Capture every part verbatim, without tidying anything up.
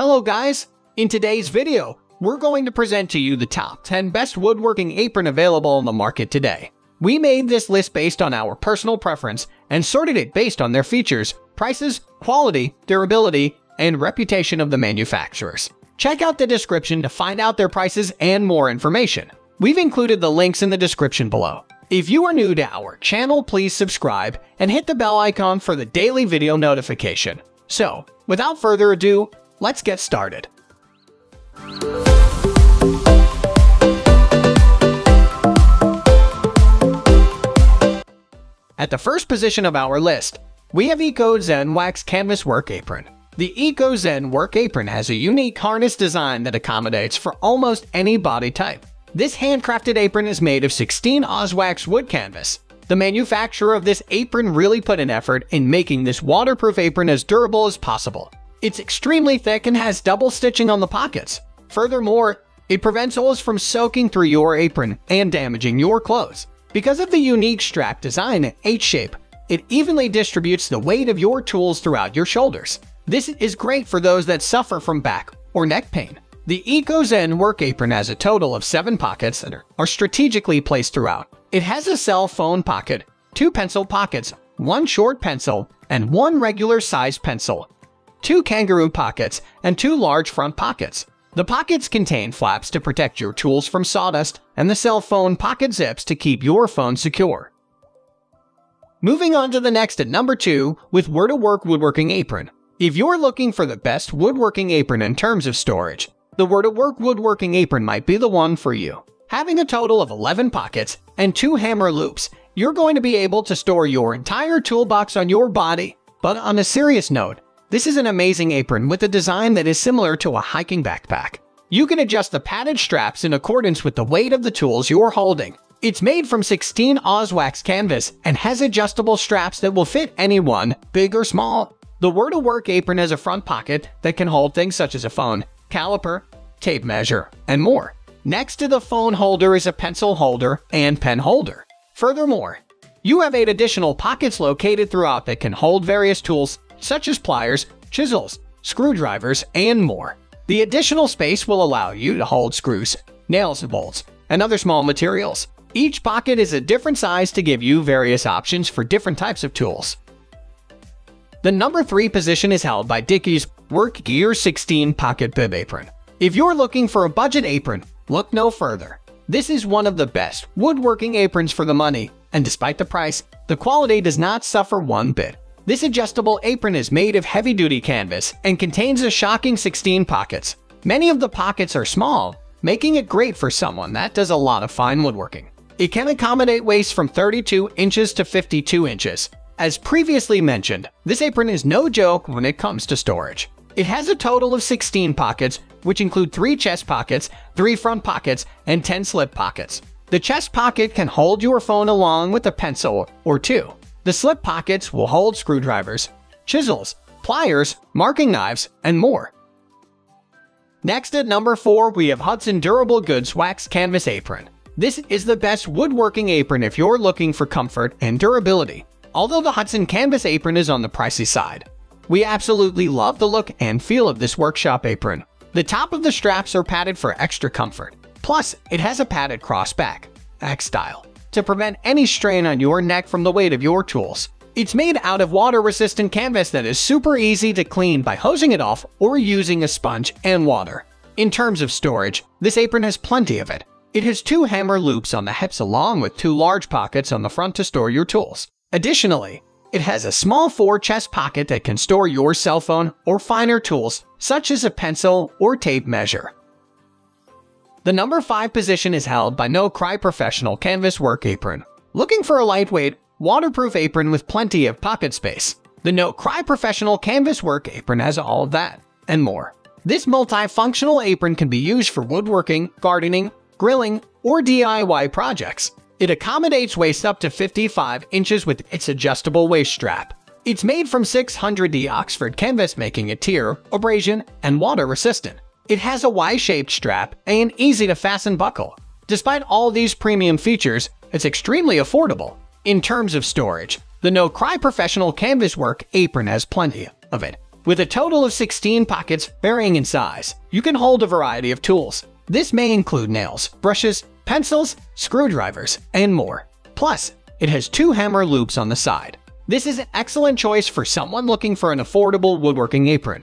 Hello guys! In today's video, we're going to present to you the top ten best woodworking apron available on the market today. We made this list based on our personal preference and sorted it based on their features, prices, quality, durability, and reputation of the manufacturers. Check out the description to find out their prices and more information. We've included the links in the description below. If you are new to our channel, please subscribe and hit the bell icon for the daily video notification. So, without further ado, let's get started. At the first position of our list, we have Eco Zen Wax Canvas Work Apron. The Eco Zen Work Apron has a unique harness design that accommodates for almost any body type. This handcrafted apron is made of sixteen Auswax wood canvas. The manufacturer of this apron really put an effort in making this waterproof apron as durable as possible. It's extremely thick and has double stitching on the pockets. Furthermore, it prevents oils from soaking through your apron and damaging your clothes. Because of the unique strap design and H-shape, it evenly distributes the weight of your tools throughout your shoulders. This is great for those that suffer from back or neck pain. The Eco Zen Work Apron has a total of seven pockets that are strategically placed throughout. It has a cell phone pocket, two pencil pockets, one short pencil, and one regular size pencil, two kangaroo pockets, and two large front pockets. The pockets contain flaps to protect your tools from sawdust, and the cell phone pocket zips to keep your phone secure. Moving on to the next at number two with WertaWerk Woodworking Apron. If you're looking for the best woodworking apron in terms of storage, the WertaWerk Woodworking Apron might be the one for you. Having a total of eleven pockets and two hammer loops, you're going to be able to store your entire toolbox on your body. But on a serious note, this is an amazing apron with a design that is similar to a hiking backpack. You can adjust the padded straps in accordance with the weight of the tools you're holding. It's made from sixteen Auswax canvas and has adjustable straps that will fit anyone, big or small. The WertaWerk apron has a front pocket that can hold things such as a phone, caliper, tape measure, and more. Next to the phone holder is a pencil holder and pen holder. Furthermore, you have eight additional pockets located throughout that can hold various tools, such as pliers, chisels, screwdrivers, and more. The additional space will allow you to hold screws, nails and bolts, and other small materials. Each pocket is a different size to give you various options for different types of tools. The number three position is held by Dickies Work Gear sixteen Pocket Bib Apron. If you're looking for a budget apron, look no further. This is one of the best woodworking aprons for the money, and despite the price, the quality does not suffer one bit. This adjustable apron is made of heavy-duty canvas and contains a shocking sixteen pockets. Many of the pockets are small, making it great for someone that does a lot of fine woodworking. It can accommodate waists from thirty-two inches to fifty-two inches. As previously mentioned, this apron is no joke when it comes to storage. It has a total of sixteen pockets, which include three chest pockets, three front pockets, and ten slip pockets. The chest pocket can hold your phone along with a pencil or two. The slip pockets will hold screwdrivers, chisels, pliers, marking knives, and more. Next at number four, we have Hudson Durable Goods Wax Canvas Apron. This is the best woodworking apron if you're looking for comfort and durability. Although the Hudson Canvas Apron is on the pricey side, we absolutely love the look and feel of this workshop apron. The top of the straps are padded for extra comfort. Plus, it has a padded crossback, X-style, to prevent any strain on your neck from the weight of your tools. It's made out of water-resistant canvas that is super easy to clean by hosing it off or using a sponge and water. In terms of storage, this apron has plenty of it. It has two hammer loops on the hips along with two large pockets on the front to store your tools. Additionally, it has a small four chest pocket that can store your cell phone or finer tools such as a pencil or tape measure. The number five position is held by NoCry Professional Canvas Work Apron. Looking for a lightweight, waterproof apron with plenty of pocket space? The NoCry Professional Canvas Work Apron has all of that and more. This multifunctional apron can be used for woodworking, gardening, grilling, or D I Y projects. It accommodates waist up to fifty-five inches with its adjustable waist strap. It's made from six hundred D Oxford canvas, making it tear, abrasion, and water resistant. It has a Y-shaped strap and easy-to-fasten buckle. Despite all these premium features, it's extremely affordable. In terms of storage, the NoCry Professional Canvas Work Apron has plenty of it, with a total of sixteen pockets varying in size. You can hold a variety of tools. This may include nails, brushes, pencils, screwdrivers, and more. Plus, it has two hammer loops on the side. This is an excellent choice for someone looking for an affordable woodworking apron.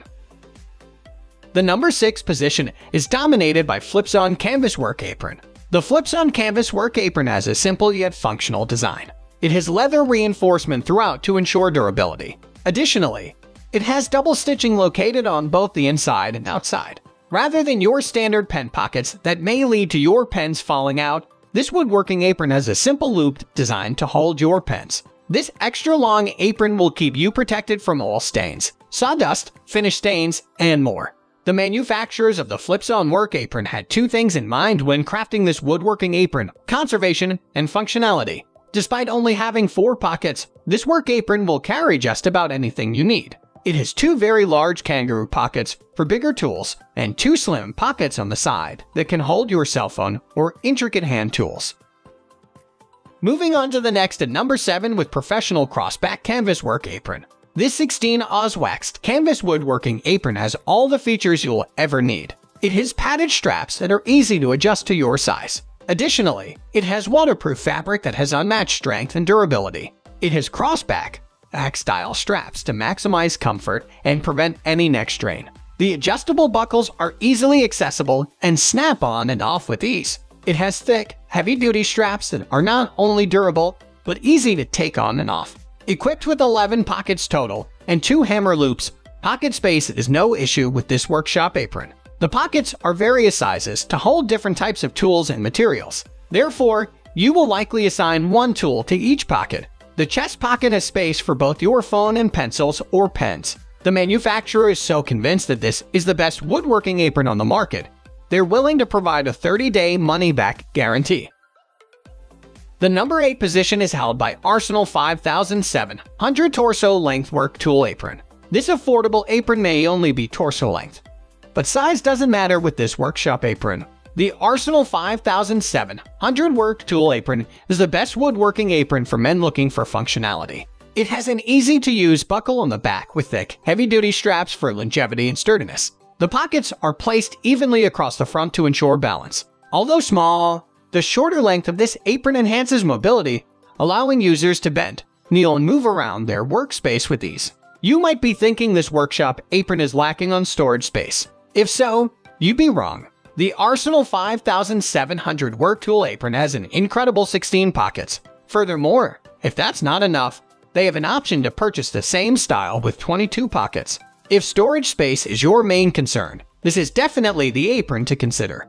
The number six position is dominated by Flipzon Canvas Work Apron. The Flipzon Canvas Work Apron has a simple yet functional design. It has leather reinforcement throughout to ensure durability. Additionally, it has double stitching located on both the inside and outside. Rather than your standard pen pockets that may lead to your pens falling out, this woodworking apron has a simple loop designed to hold your pens. This extra-long apron will keep you protected from all stains, sawdust, finish stains, and more. The manufacturers of the Flipzon Work Apron had two things in mind when crafting this woodworking apron: conservation and functionality. Despite only having four pockets, this work apron will carry just about anything you need. It has two very large kangaroo pockets for bigger tools and two slim pockets on the side that can hold your cell phone or intricate hand tools. Moving on to the next at number seven with Professional Crossback Canvas Work Apron. This sixteen oz waxed canvas woodworking apron has all the features you'll ever need. It has padded straps that are easy to adjust to your size. Additionally, it has waterproof fabric that has unmatched strength and durability. It has crossback Axe-style straps to maximize comfort and prevent any neck strain. The adjustable buckles are easily accessible and snap on and off with ease. It has thick, heavy-duty straps that are not only durable, but easy to take on and off. Equipped with eleven pockets total and two hammer loops, pocket space is no issue with this workshop apron. The pockets are various sizes to hold different types of tools and materials. Therefore, you will likely assign one tool to each pocket. The chest pocket has space for both your phone and pencils or pens. The manufacturer is so convinced that this is the best woodworking apron on the market, they're willing to provide a thirty day money-back guarantee. The number eight position is held by Arsenal fifty-seven hundred Torso Length Work Tool Apron. This affordable apron may only be torso length, but size doesn't matter with this workshop apron. The Arsenal fifty-seven hundred Work Tool Apron is the best woodworking apron for men looking for functionality. It has an easy-to-use buckle on the back with thick, heavy-duty straps for longevity and sturdiness. The pockets are placed evenly across the front to ensure balance. Although small, the shorter length of this apron enhances mobility, allowing users to bend, kneel, and move around their workspace with ease. You might be thinking this workshop apron is lacking on storage space. If so, you'd be wrong. The Arsenal fifty-seven hundred Work Tool Apron has an incredible sixteen pockets. Furthermore, if that's not enough, they have an option to purchase the same style with twenty-two pockets. If storage space is your main concern, this is definitely the apron to consider.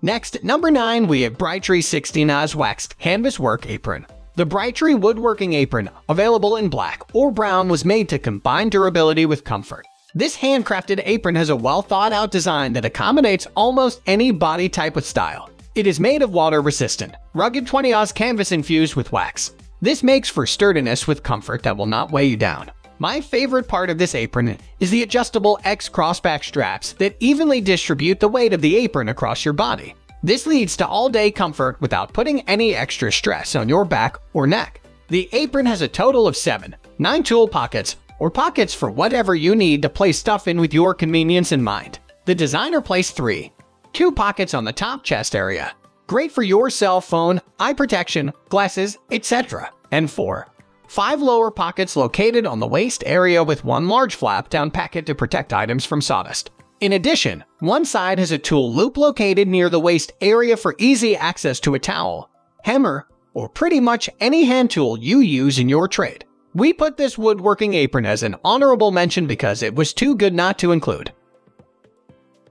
Next, at number nine, we have Briteree sixteen oz Waxed Canvas Work Apron. The Briteree woodworking apron, available in black or brown, was made to combine durability with comfort. This handcrafted apron has a well-thought-out design that accommodates almost any body type with style. It is made of water-resistant, rugged twenty oz canvas infused with wax. This makes for sturdiness with comfort that will not weigh you down. My favorite part of this apron is the adjustable X crossback straps that evenly distribute the weight of the apron across your body. This leads to all-day comfort without putting any extra stress on your back or neck. The apron has a total of seven, nine tool pockets, or pockets for whatever you need to place stuff in with your convenience in mind. The designer placed three, two pockets on the top chest area, great for your cell phone, eye protection, glasses, et cetera, and four, five lower pockets located on the waist area with one large flap down pocket to protect items from sawdust. In addition, one side has a tool loop located near the waist area for easy access to a towel, hammer, or pretty much any hand tool you use in your trade. We put this woodworking apron as an honorable mention because it was too good not to include.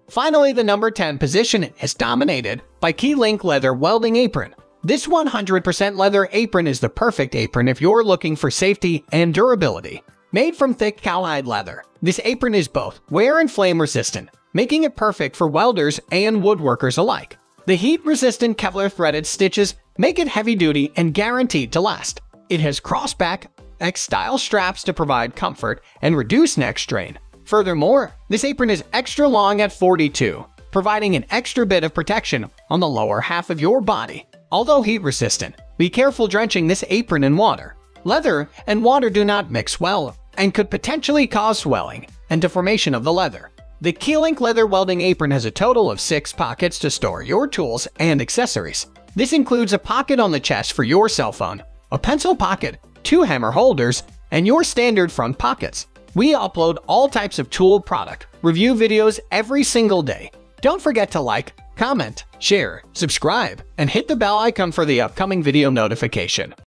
Finally, the number ten position is dominated by QeeLink Leather Welding Apron. This one hundred percent leather apron is the perfect apron if you're looking for safety and durability. Made from thick cowhide leather, this apron is both wear and flame resistant, making it perfect for welders and woodworkers alike. The heat-resistant Kevlar threaded stitches make it heavy-duty and guaranteed to last. It has crossback Axe-style straps to provide comfort and reduce neck strain. Furthermore, this apron is extra long at forty-two, providing an extra bit of protection on the lower half of your body. Although heat-resistant, be careful drenching this apron in water. Leather and water do not mix well, and could potentially cause swelling and deformation of the leather. The QeeLink Leather Welding Apron has a total of six pockets to store your tools and accessories. This includes a pocket on the chest for your cell phone, a pencil pocket, two hammer holders, and your standard front pockets. We upload all types of tool product review videos every single day. Don't forget to like, comment, share, subscribe, and hit the bell icon for the upcoming video notification.